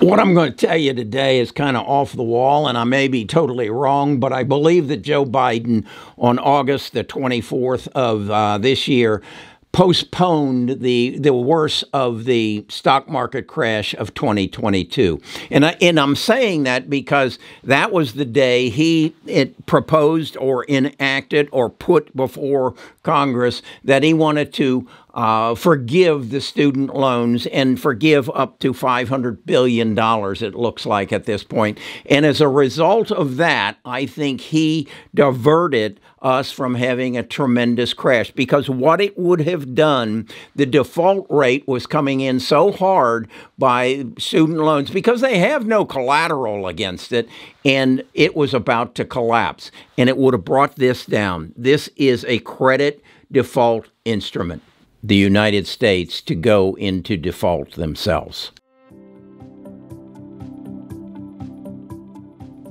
What I'm going to tell you today is kind of off the wall, and I may be totally wrong, but I believe that Joe Biden, on August the 24th of this year, postponed the worst of the stock market crash of 2022. And I'm saying that because that was the day it proposed or enacted or put before Congress that he wanted to forgive the student loans and forgive up to $500 billion, it looks like at this point. And as a result of that, I think he diverted us from having a tremendous crash, because what it would have done, the default rate was coming in so hard by student loans because they have no collateral against it, and it was about to collapse, and it would have brought this down. This is a credit default instrument. The United States to go into default themselves.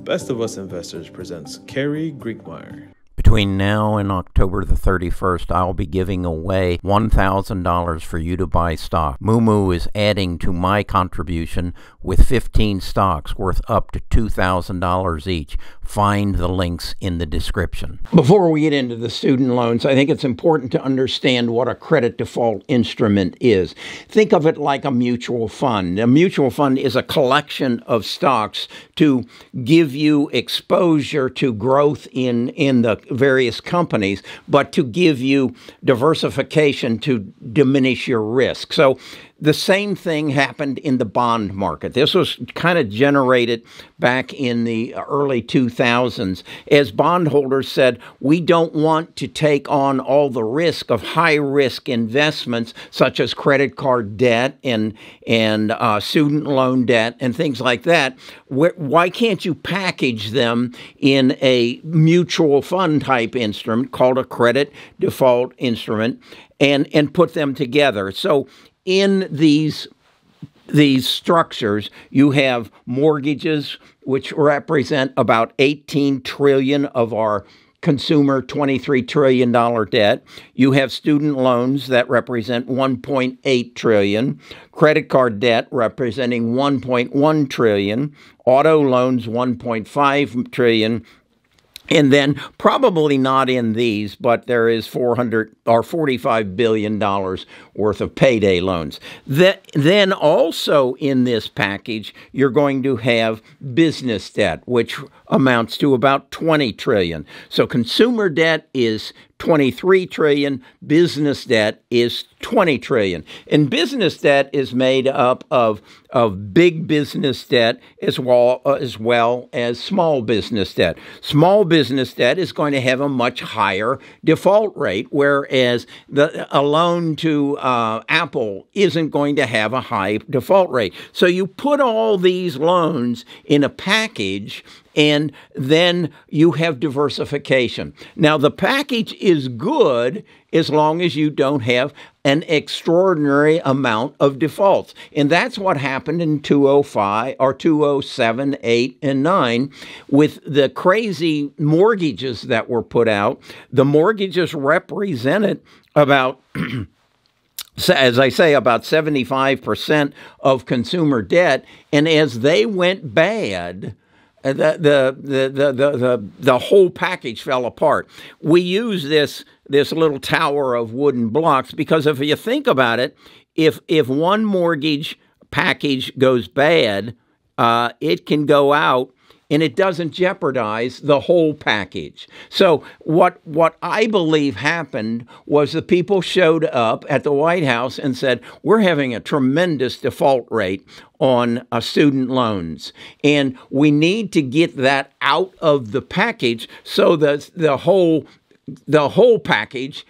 Best of Us Investors presents Kerry Grinkmeyer. Between now and October the 31st, I'll be giving away $1,000 for you to buy stock. Moomoo is adding to my contribution with 15 stocks worth up to $2,000 each. Find the links in the description. Before we get into the student loans, I think it's important to understand what a credit default instrument is. Think of it like a mutual fund. A mutual fund is a collection of stocks to give you exposure to growth in the various companies, but to give you diversification to diminish your risk. So the same thing happened in the bond market. This was kind of generated back in the early 2000s as bondholders said, we don't want to take on all the risk of high-risk investments such as credit card debt and student loan debt and things like that. Why can't you package them in a mutual fund type instrument called a credit default instrument and put them together? So in these structures, you have mortgages, which represent about $18 trillion of our consumer $23 trillion debt. You have student loans that represent $1.8 trillion, credit card debt representing $1.1 trillion, auto loans $1.5 trillion, and then probably not in these, but there is $45 billion worth of payday loans. Then also in this package, you're going to have business debt, which amounts to about $20 trillion. So consumer debt is $23 trillion, business debt is $20 trillion. And business debt is made up of big business debt as well as small business debt. Small business debt is going to have a much higher default rate, whereas a loan to Apple isn't going to have a high default rate. So you put all these loans in a package, and then you have diversification. Now, the package is good as long as you don't have an extraordinary amount of defaults. And that's what happened in 2005 or 2007, 8, and 9 with the crazy mortgages that were put out. The mortgages represented about as I say, about 75% of consumer debt. And as they went bad, the whole package fell apart. We use this little tower of wooden blocks because if you think about it, if one mortgage package goes bad, it can go out and it doesn't jeopardize the whole package. So what I believe happened was the people showed up at the White House and said, we're having a tremendous default rate on student loans, and we need to get that out of the package so that the whole package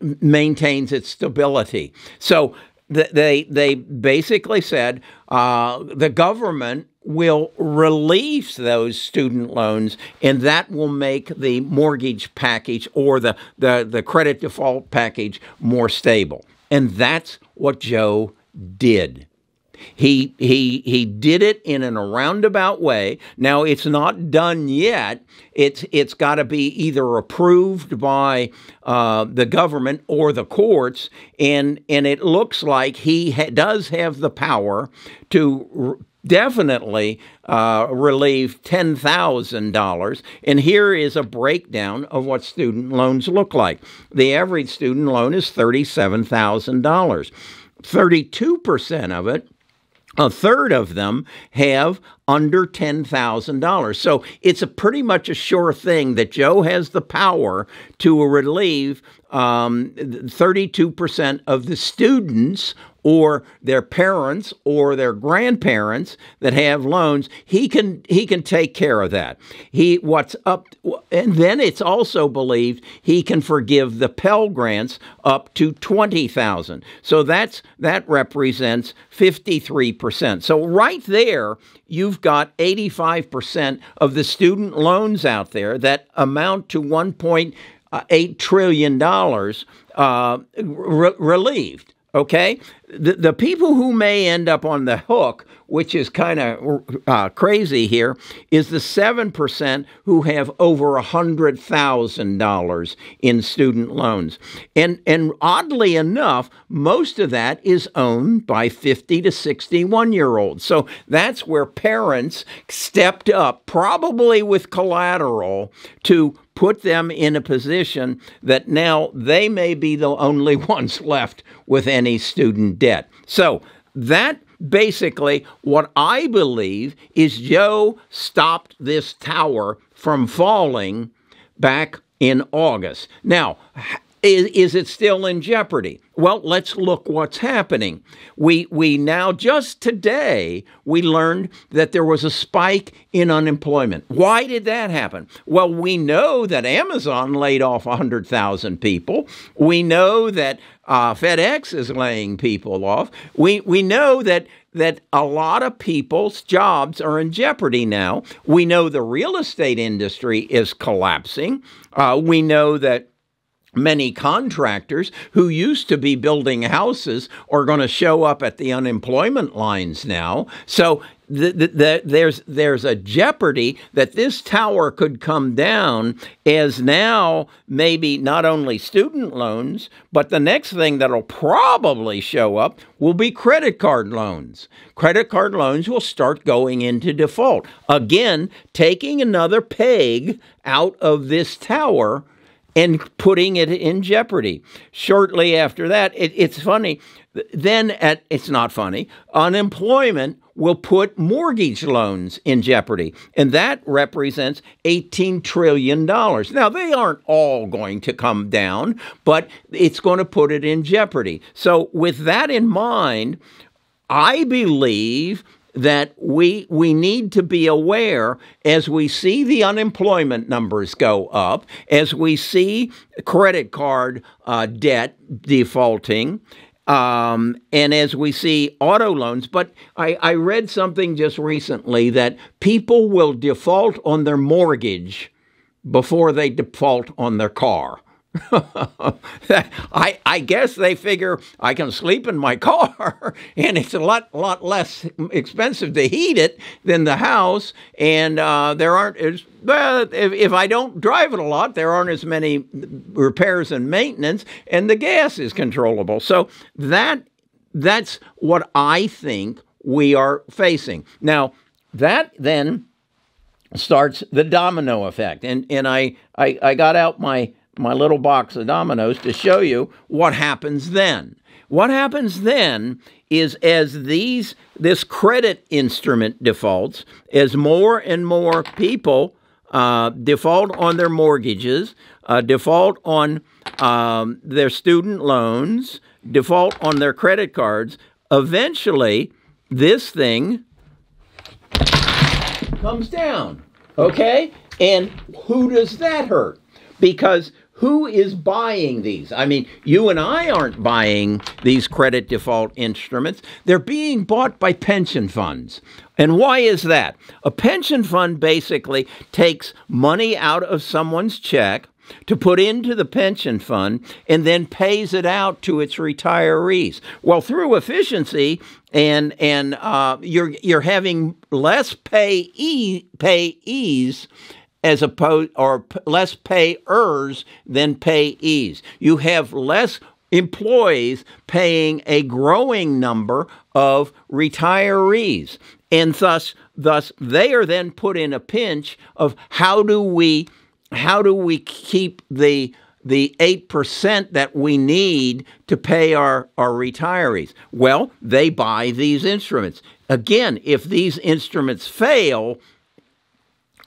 maintains its stability. So they basically said the government will release those student loans, and that will make the mortgage package or the credit default package more stable. And that's what Joe did. He did it in a roundabout way. Now, it's not done yet. It's got to be either approved by the government or the courts, and it looks like he does have the power to definitely relieve $10,000. And here is a breakdown of what student loans look like. The average student loan is $37,000. 32% of it, a third of them, have under $10,000. So it's a pretty much a sure thing that Joe has the power to relieve 32% of the students or their parents or their grandparents that have loans. He can take care of that. And then it's also believed he can forgive the Pell grants up to $20,000. So that represents 53%. So right there, you've got 85% of the student loans out there that amount to $1.8 trillion relieved. Okay, the people who may end up on the hook, which is kind of crazy here, is the 7% who have over $100,000 in student loans. And oddly enough, most of that is owned by 50 to 61-year-olds. So that's where parents stepped up, probably with collateral, to put them in a position that now they may be the only ones left with any student debt. So that basically what I believe is Joe stopped this tower from falling back in August. Now, is it still in jeopardy? Well, let's look what's happening. We now, just today, we learned that there was a spike in unemployment. Why did that happen? Well, we know that Amazon laid off 100,000 people. We know that FedEx is laying people off. We know that a lot of people's jobs are in jeopardy now. We know the real estate industry is collapsing. We know that many contractors who used to be building houses are going to show up at the unemployment lines now. So there's a jeopardy that this tower could come down, as now maybe not only student loans, but the next thing that'll probably show up will be credit card loans. Credit card loans will start going into default. Again, taking another peg out of this tower and putting it in jeopardy. Shortly after that, it's funny. Then it's not funny. Unemployment will put mortgage loans in jeopardy, and that represents $18 trillion. Now, they aren't all going to come down, but it's going to put it in jeopardy. So with that in mind, I believe that we need to be aware, as we see the unemployment numbers go up, as we see credit card debt defaulting, and as we see auto loans. But I read something just recently that people will default on their mortgage before they default on their car. I guess they figure I can sleep in my car, and it's a lot less expensive to heat it than the house. And there aren't as, well, if I don't drive it a lot, there aren't as many repairs and maintenance, and the gas is controllable. So that's what I think we are facing now. That then starts the domino effect, and I got out my little box of dominoes to show you what happens then. What happens then is, as this credit instrument defaults, as more and more people default on their mortgages, default on their student loans, default on their credit cards, eventually this thing comes down, okay? And who does that hurt? Because who is buying these? I mean, you and I aren't buying these credit default instruments. They're being bought by pension funds. And why is that? A pension fund basically takes money out of someone's check to put into the pension fund and then pays it out to its retirees. Well, through efficiency, and you're having less payees as opposed, or less payers than payees. You have less employees paying a growing number of retirees. And thus they are then put in a pinch of how do we keep the 8% that we need to pay our retirees? Well, they buy these instruments. Again, if these instruments fail,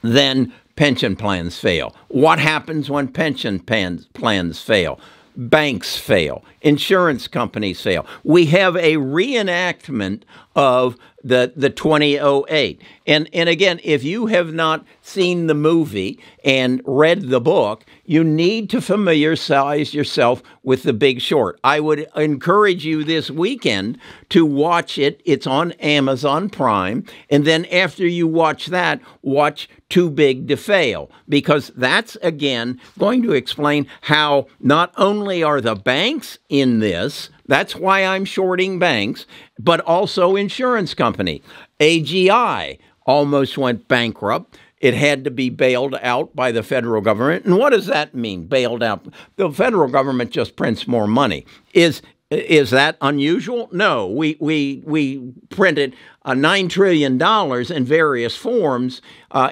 then pension plans fail. What happens when pension plans fail? Banks fail. Insurance companies fail. We have a reenactment of the 2008. And again, if you have not seen the movie and read the book, you need to familiarize yourself with The Big Short. I would encourage you this weekend to watch it. It's on Amazon Prime. And then after you watch that, watch Too Big to Fail, because that's, again, going to explain how not only are the banks in this, that's why I'm shorting banks, but also insurance company. AIG almost went bankrupt. It had to be bailed out by the federal government. And what does that mean, bailed out? The federal government just prints more money. Is that unusual? No. We printed $9 trillion in various forms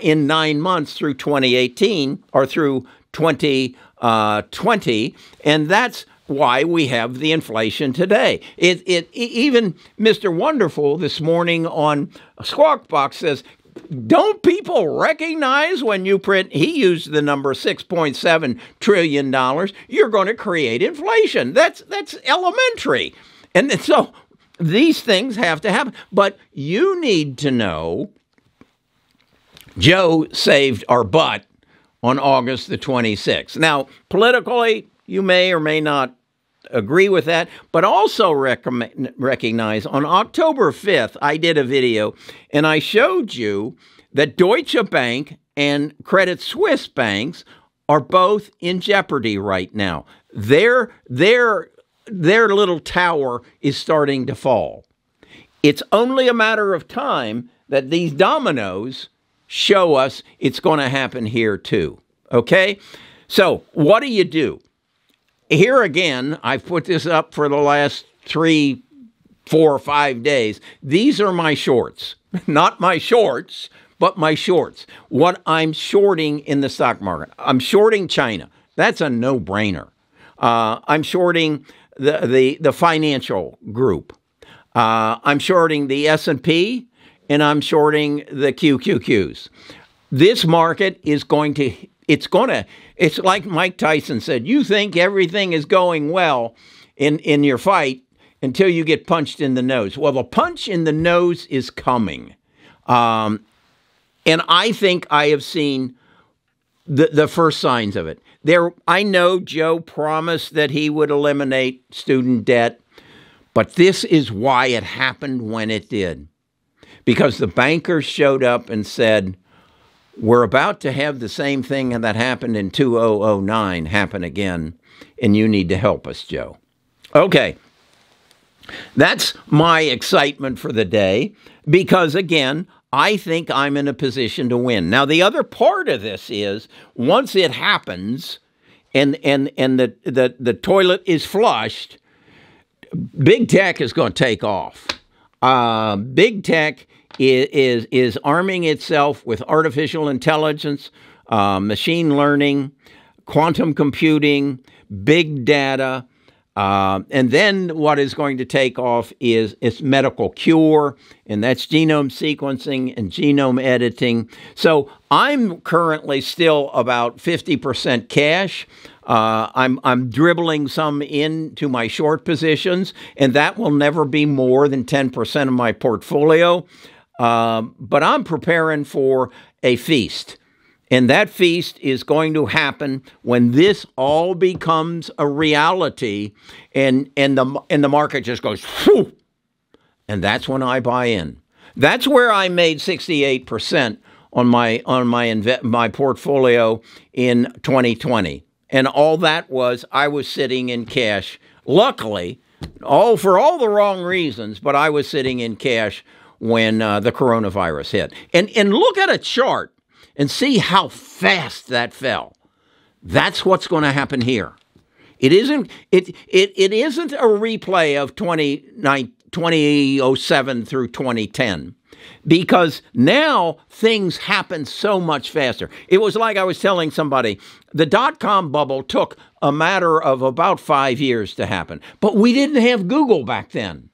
in 9 months through 2018 or through 2020, and that's why we have the inflation today. It even Mr. Wonderful this morning on Squawk Box says, don't people recognize when you print, he used the number $6.7 trillion, you're going to create inflation. That's elementary. And so these things have to happen. But you need to know Joe saved our butt on August the 26th. Now, politically, you may or may not agree with that, but also recognize on October 5th, I did a video and I showed you that Deutsche Bank and Credit Suisse banks are both in jeopardy right now. Their little tower is starting to fall. It's only a matter of time that these dominoes show us it's going to happen here too. Okay? So what do? Here again, I've put this up for the last 3, 4, 5 days. These are my shorts, not my shorts, but my shorts. What I'm shorting in the stock market. I'm shorting China. That's a no-brainer. I'm shorting the financial group. I'm shorting the S&P, and I'm shorting the QQQs. This market is going to... It's like Mike Tyson said, you think everything is going well in your fight until you get punched in the nose. Well, the punch in the nose is coming. And I think I have seen the first signs of it. I know Joe promised that he would eliminate student debt, but this is why it happened when it did. Because the bankers showed up and said, we're about to have the same thing that happened in 2009 happen again, and you need to help us, Joe. Okay, that's my excitement for the day because, again, I think I'm in a position to win. Now, the other part of this is once it happens and the toilet is flushed, big tech is going to take off. Big tech is arming itself with artificial intelligence, machine learning, quantum computing, big data, and then what is going to take off is its medical cure, and that's genome sequencing and genome editing. So I'm currently still about 50% cash. I'm dribbling some into my short positions, and that will never be more than 10% of my portfolio. But I'm preparing for a feast, and that feast is going to happen when this all becomes a reality, and the market just goes, whew, and that's when I buy in. That's where I made 68% on my portfolio in 2020, and all that was I was sitting in cash. Luckily, for all the wrong reasons, but I was sitting in cash when the coronavirus hit. And look at a chart and see how fast that fell. That's what's going to happen here. It isn't a replay of 2009, 2007 through 2010, because now things happen so much faster. It was like I was telling somebody, the dot-com bubble took a matter of about 5 years to happen, but we didn't have Google back then.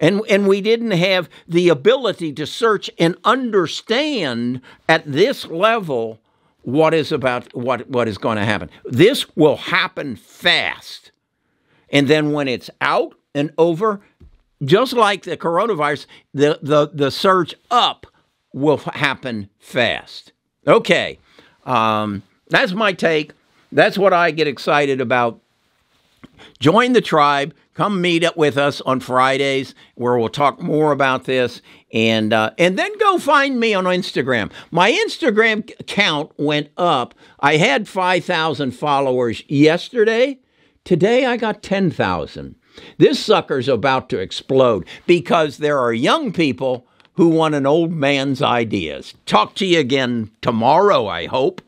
And we didn't have the ability to search and understand at this level what is about, what is going to happen. This will happen fast. And then when it's out and over, just like the coronavirus, the surge up will happen fast. Okay, that's my take. That's what I get excited about. Join the tribe. Come meet up with us on Fridays where we'll talk more about this. And then go find me on Instagram. My Instagram count went up. I had 5,000 followers yesterday. Today I got 10,000. This sucker's about to explode because there are young people who want an old man's ideas. Talk to you again tomorrow, I hope.